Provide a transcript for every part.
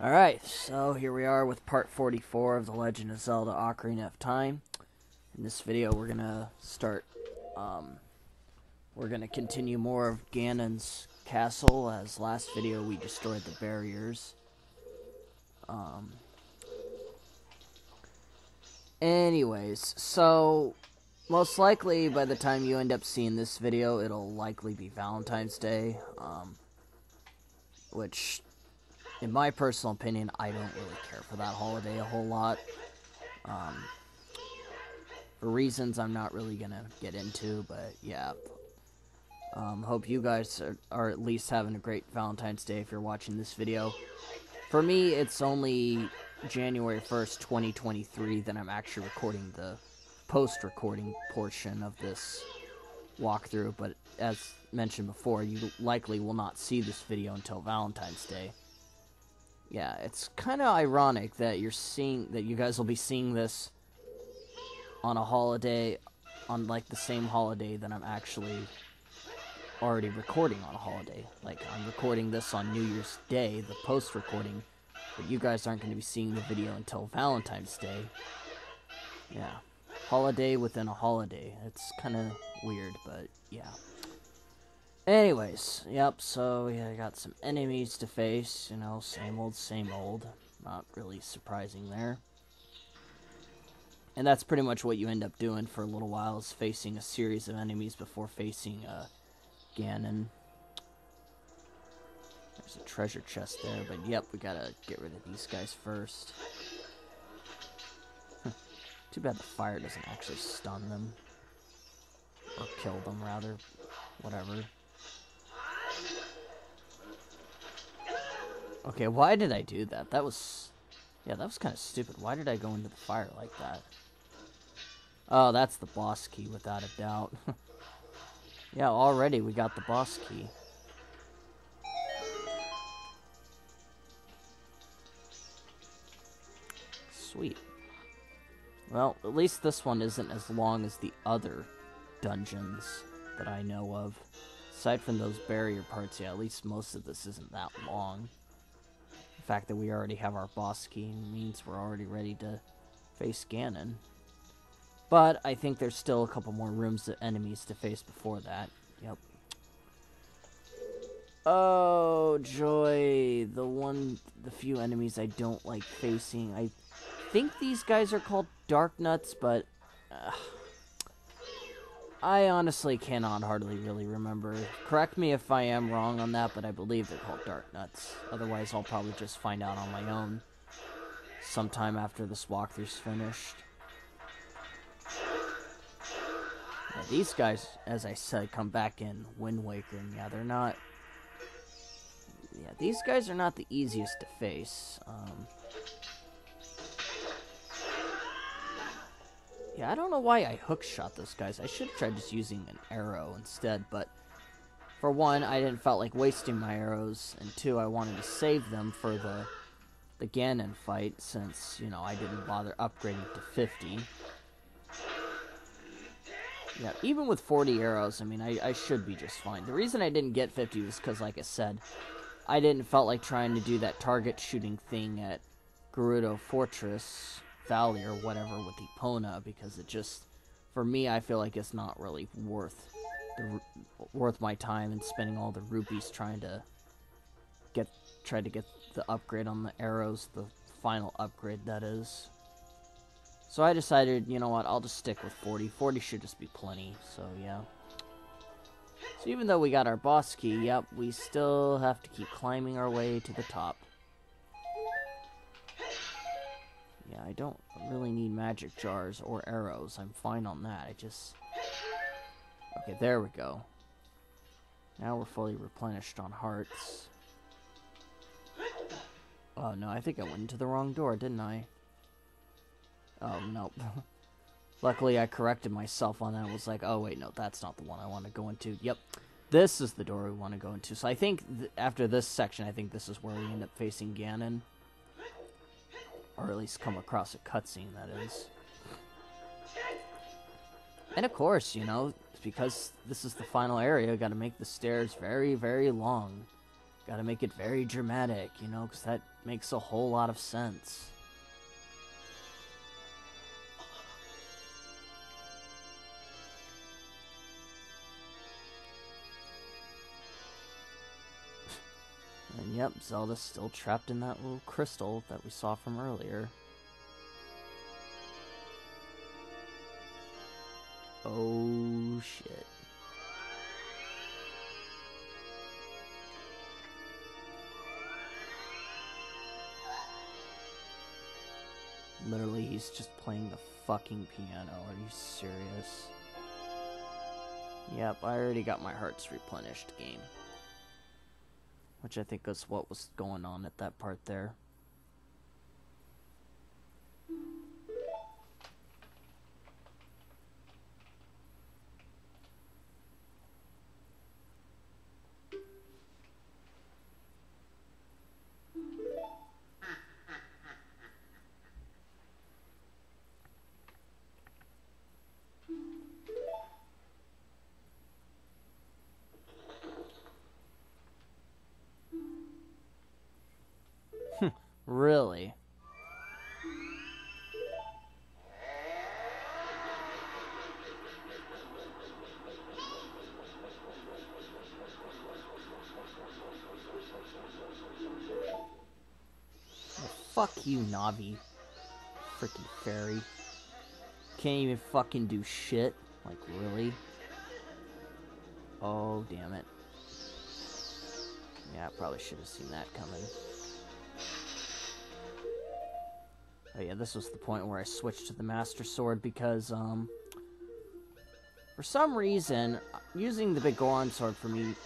Alright, so here we are with part 44 of The Legend of Zelda Ocarina of Time. In this video we're gonna start, we're gonna continue more of Ganon's castle, as last video we destroyed the barriers. Anyways, so most likely by the time you end up seeing this video it'll likely be Valentine's Day, which, in my personal opinion, I don't really care for that holiday a whole lot. For reasons I'm not really gonna get into, but yeah. Hope you guys are at least having a great Valentine's Day if you're watching this video. For me, it's only January 1st, 2023 that I'm actually recording the post-recording portion of this walkthrough, but as mentioned before, you likely will not see this video until Valentine's Day. Yeah, it's kind of ironic that you guys will be seeing this on a holiday, on like the same holiday that I'm actually already recording on a holiday. Like, I'm recording this on New Year's Day, the post-recording, but you guys aren't going to be seeing the video until Valentine's Day. Yeah, holiday within a holiday. It's kind of weird, but yeah. Anyways, yep, so yeah, I got some enemies to face, you know, same old, not really surprising there. And that's pretty much what you end up doing for a little while, is facing a series of enemies before facing Ganon. There's a treasure chest there, but yep, we gotta get rid of these guys first. Too bad the fire doesn't actually stun them, or kill them rather, whatever. Okay, why did I do that? That was kind of stupid. Why did I go into the fire like that? Oh, that's the boss key, without a doubt. Yeah, already we got the boss key. Sweet. Well, at least this one isn't as long as the other dungeons that I know of. Aside from those barrier parts, yeah, at least most of this isn't that long. The fact that we already have our boss key means we're already ready to face Ganon. But I think there's still a couple more rooms of enemies to face before that. Yep. Oh, joy. The few enemies I don't like facing. I think these guys are called Dark Nuts, but I honestly cannot hardly really remember. Correct me if I am wrong on that, but I believe they're called Dark Nuts. Otherwise, I'll probably just find out on my own sometime after this walkthrough's finished. Now, these guys, as I said, come back in Wind Waker, and yeah, they're not... Yeah, these guys are not the easiest to face. Yeah, I don't know why I hookshot those guys. I should have tried just using an arrow instead, but for one, I didn't felt like wasting my arrows, and two, I wanted to save them for the Ganon fight, since, you know, I didn't bother upgrading to 50. Yeah, even with 40 arrows, I mean, I should be just fine. The reason I didn't get 50 was because, like I said, I didn't felt like trying to do that target shooting thing at Gerudo Fortress Valley or whatever with Epona, because it just, for me, I feel like it's not really worth worth my time and spending all the rupees trying to get the upgrade on the arrows, the final upgrade that is. So I decided, you know what, I'll just stick with 40. 40 should just be plenty. So yeah. So even though we got our boss key, yep, we still have to keep climbing our way to the top. Yeah, I don't really need magic jars or arrows. I'm fine on that. I just... Okay, there we go. Now we're fully replenished on hearts. Oh, no, I think I went into the wrong door, didn't I? Oh, nope. Luckily, I corrected myself on that. I was like, oh, wait, no, that's not the one I want to go into. Yep, this is the door we want to go into. So I think after this section, I think this is where we end up facing Ganon. Or at least come across a cutscene, that is. And of course, you know, because this is the final area, I gotta make the stairs very, very long. Gotta make it very dramatic, you know, because that makes a whole lot of sense. And yep, Zelda's still trapped in that little crystal that we saw from earlier. Oh, shit. Literally, he's just playing the fucking piano. Are you serious? Yep, I already got my hearts replenished, game. Which I think is what was going on at that part there. Really? Well, fuck you, Navi. Freaking fairy. Can't even fucking do shit. Like, really? Oh, damn it. Yeah, I probably should have seen that coming. Oh yeah, this was the point where I switched to the Master Sword because, for some reason, using the Biggoron Sword for me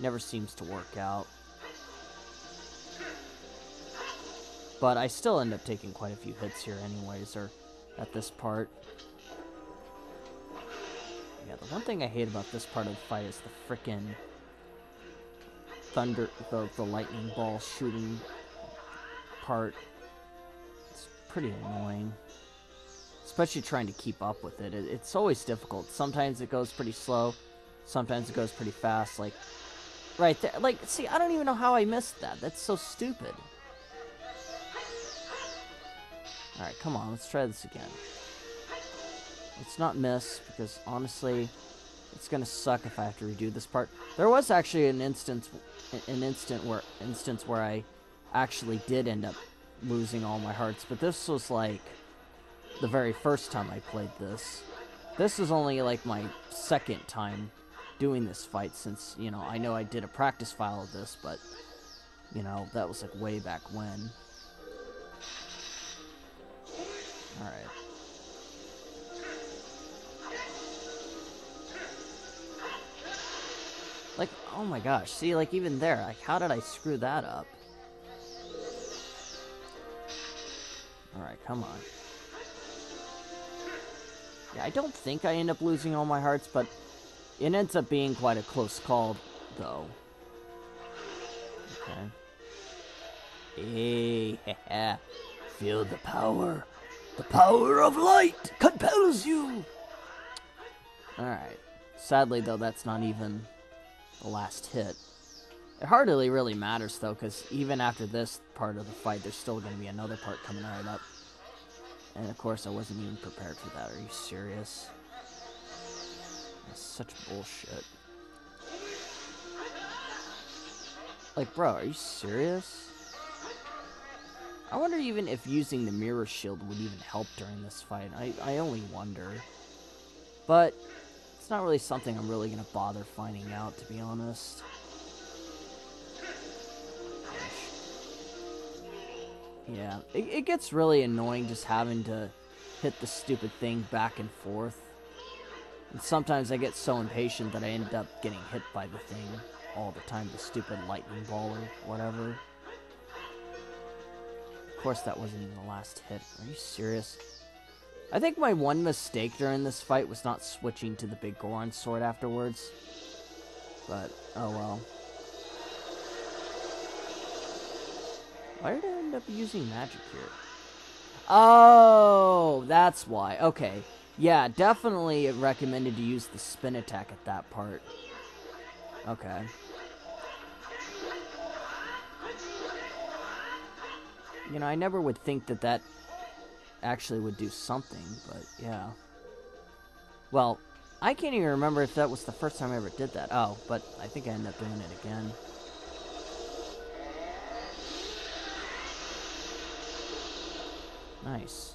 never seems to work out. But I still end up taking quite a few hits here anyways, or at this part. Yeah, the one thing I hate about this part of the fight is the frickin' thunder, the lightning ball shooting part. Pretty annoying, especially trying to keep up with it. It's always difficult. Sometimes it goes pretty slow, sometimes it goes pretty fast. Like right there, like, see, I don't even know how I missed that. That's so stupid. All right, come on, let's try this again. Let's not miss, because honestly it's gonna suck if I have to redo this part. There was actually an instance where I actually did end up losing all my hearts, but this was like the very first time I played this. This is only like my second time doing this fight since, you know I did a practice file of this, but, you know, that was like way back when. Alright. Like, oh my gosh, see, like even there, like how did I screw that up? Alright, come on. Yeah, I don't think I end up losing all my hearts, but it ends up being quite a close call, though. Okay. Yeah. Feel the power. The power of light compels you! Alright. Sadly, though, that's not even the last hit. It hardly really matters, though, because even after this part of the fight, there's still going to be another part coming right up. And, of course, I wasn't even prepared for that. Are you serious? That's such bullshit. Like, bro, are you serious? I wonder even if using the mirror shield would even help during this fight. I only wonder. But it's not really something I'm really going to bother finding out, to be honest. Yeah, it gets really annoying just having to hit the stupid thing back and forth. And sometimes I get so impatient that I end up getting hit by the thing all the time, the stupid lightning ball or whatever. Of course, that wasn't even the last hit. Are you serious? I think my one mistake during this fight was not switching to the Biggoron Sword afterwards. But, oh well. Why did I end up using magic here? Oh, that's why. Okay. Yeah, definitely recommended to use the spin attack at that part. Okay. You know, I never would think that that actually would do something, but yeah. Well, I can't even remember if that was the first time I ever did that. Oh, but I think I ended up doing it again. Nice.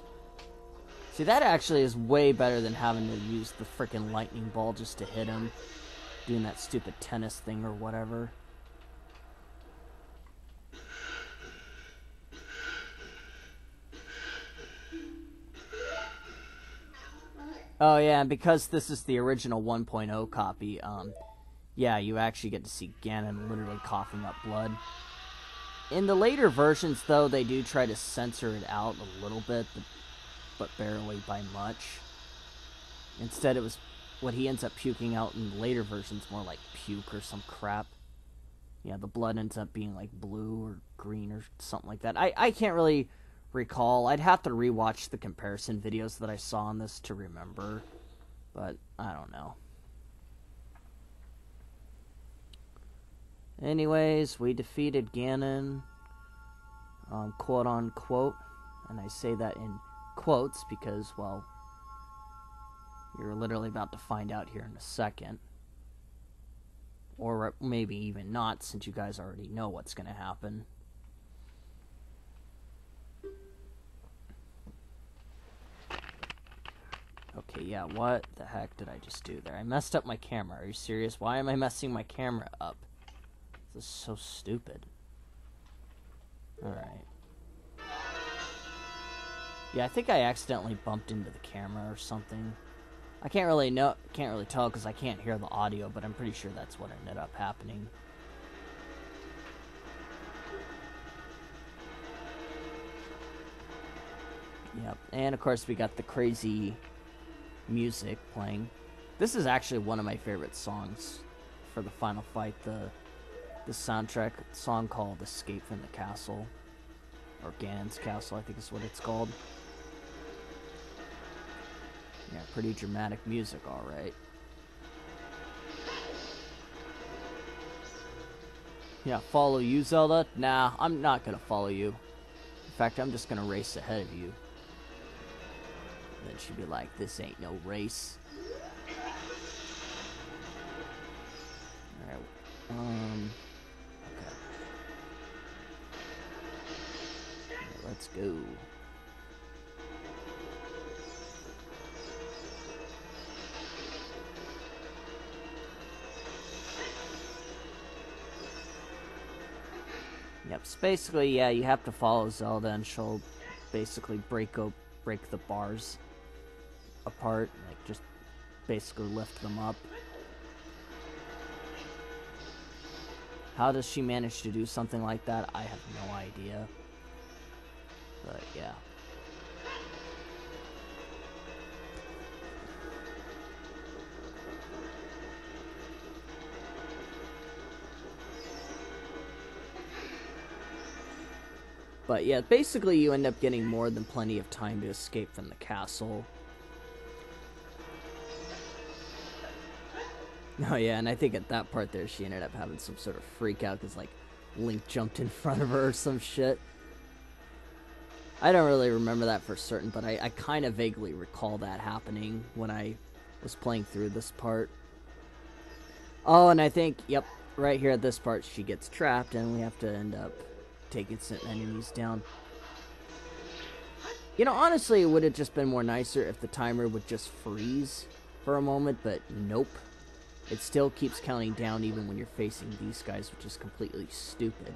See, that actually is way better than having to use the freaking lightning ball just to hit him. Doing that stupid tennis thing or whatever. Oh yeah, and because this is the original 1.0 copy, yeah, you actually get to see Ganon literally coughing up blood. In the later versions, though, they do try to censor it out a little bit, but barely by much. Instead, it was what he ends up puking out in the later versions, more like puke or some crap. Yeah, the blood ends up being like blue or green or something like that. I can't really recall. I'd have to rewatch the comparison videos that I saw on this to remember, but I don't know. Anyways, we defeated Ganon, quote unquote, and I say that in quotes because, well, you're literally about to find out here in a second, or maybe even not, since you guys already know what's going to happen. Okay, yeah, what the heck did I just do there? I messed up my camera. Are you serious? Why am I messing my camera up? This is so stupid. Alright. Yeah, I think I accidentally bumped into the camera or something. I can't really tell because I can't hear the audio, but I'm pretty sure that's what ended up happening. Yep, and of course we got the crazy music playing. This is actually one of my favorite songs for the final fight, the soundtrack song called Escape from the Castle, or Ganon's Castle, I think is what it's called. Yeah, pretty dramatic music, alright. Yeah, follow you, Zelda? Nah, I'm not gonna follow you. In fact, I'm just gonna race ahead of you. Then she'd be like, this ain't no race. Alright, okay. Right, let's go. Yep, so basically, yeah, you have to follow Zelda and she'll basically break the bars apart, like just basically lift them up. How does she manage to do something like that? I have no idea. But yeah. But yeah, basically you end up getting more than plenty of time to escape from the castle. Oh yeah, and I think at that part there she ended up having some sort of freak out because like Link jumped in front of her or some shit. I don't really remember that for certain, but I kind of vaguely recall that happening when I was playing through this part. Oh, and I think, yep, right here at this part she gets trapped and we have to end up taking some enemies down. You know, honestly, it would have just been more nicer if the timer would just freeze for a moment, but nope. It still keeps counting down even when you're facing these guys, which is completely stupid.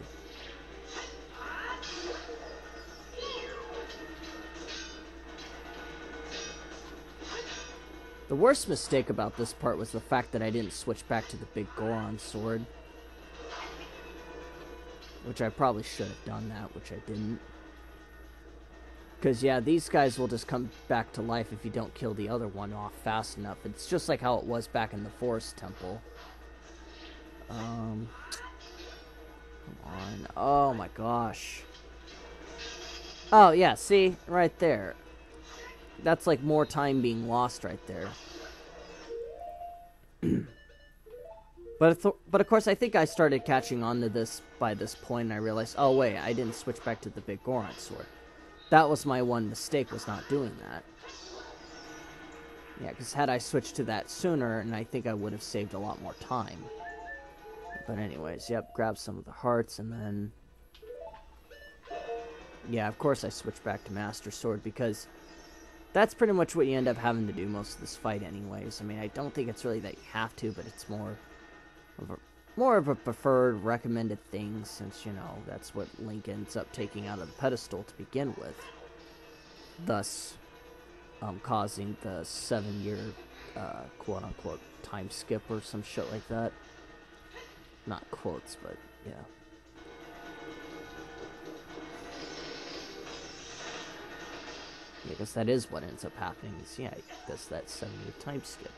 The worst mistake about this part was the fact that I didn't switch back to the Biggoron Sword. Which I probably should have done that, which I didn't. Because, yeah, these guys will just come back to life if you don't kill the other one off fast enough. It's just like how it was back in the Forest Temple. Come on. Oh, my gosh. Oh, yeah, see? Right there. That's, like, more time being lost right there. But of course, I think I started catching on to this by this point, and I realized, oh wait, I didn't switch back to the Biggoron Sword. That was my one mistake, was not doing that. Yeah, because had I switched to that sooner, and I think I would have saved a lot more time. But anyways, yep, grab some of the hearts, and then... yeah, of course I switched back to Master Sword, because that's pretty much what you end up having to do most of this fight anyways. I mean, I don't think it's really that you have to, but it's more of a preferred, recommended thing, since, you know, that's what Link ends up taking out of the pedestal to begin with. Thus, causing the 7-year, quote-unquote, time skip or some shit like that. Not quotes, but, yeah. I guess that is what ends up happening, is, yeah, that's that 7-year time skip.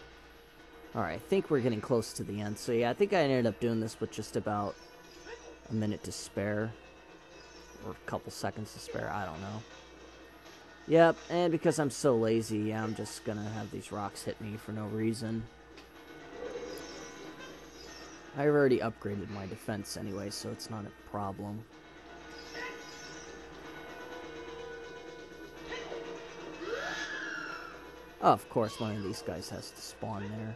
Alright, I think we're getting close to the end, so yeah, I think I ended up doing this with just about a minute to spare. Or a couple seconds to spare, I don't know. Yep, and because I'm so lazy, yeah, I'm just gonna have these rocks hit me for no reason. I've already upgraded my defense anyway, so it's not a problem. Oh, of course, one of these guys has to spawn there.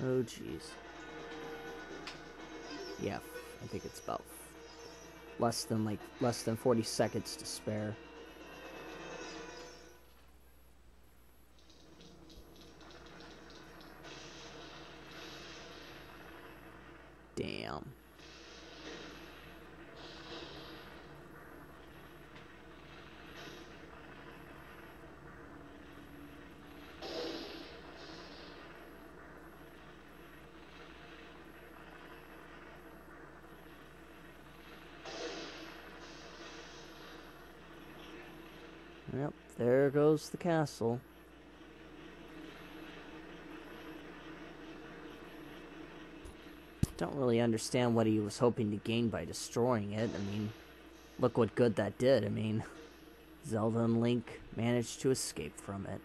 Oh, jeez. Yeah, I think it's about less than 40 seconds to spare. Damn. Yep, there goes the castle. Don't really understand what he was hoping to gain by destroying it. I mean, look what good that did. I mean, Zelda and Link managed to escape from it.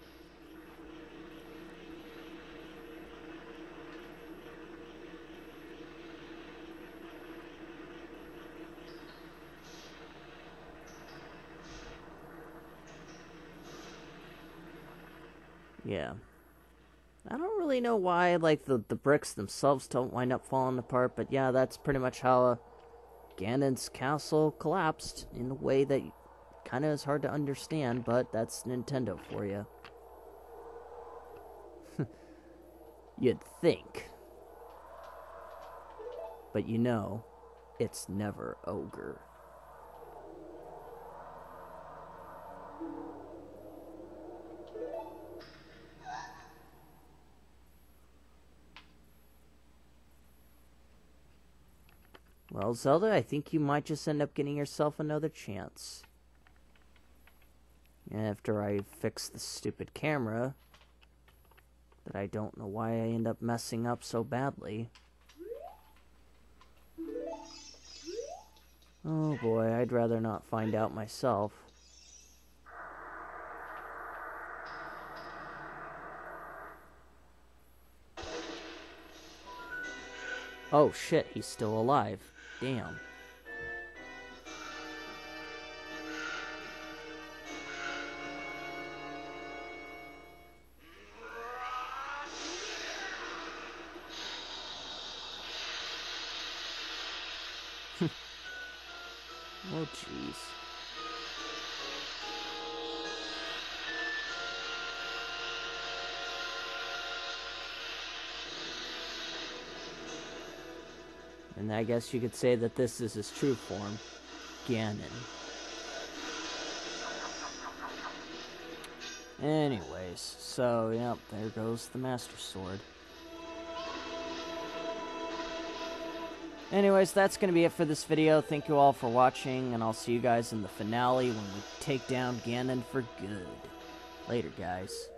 Yeah. I don't really know why, like, the bricks themselves don't wind up falling apart, but yeah, that's pretty much how Ganon's castle collapsed, in a way that kind of is hard to understand, but that's Nintendo for you. You'd think. But you know, it's never Ogre. Well, Zelda, I think you might just end up getting yourself another chance. And after I fix this stupid camera, that I don't know why I end up messing up so badly. Oh boy, I'd rather not find out myself. Oh shit, he's still alive. Damn. Oh jeez. And I guess you could say that this is his true form, Ganon. Anyways, so, yep, there goes the Master Sword. Anyways, that's going to be it for this video. Thank you all for watching, and I'll see you guys in the finale when we take down Ganon for good. Later, guys.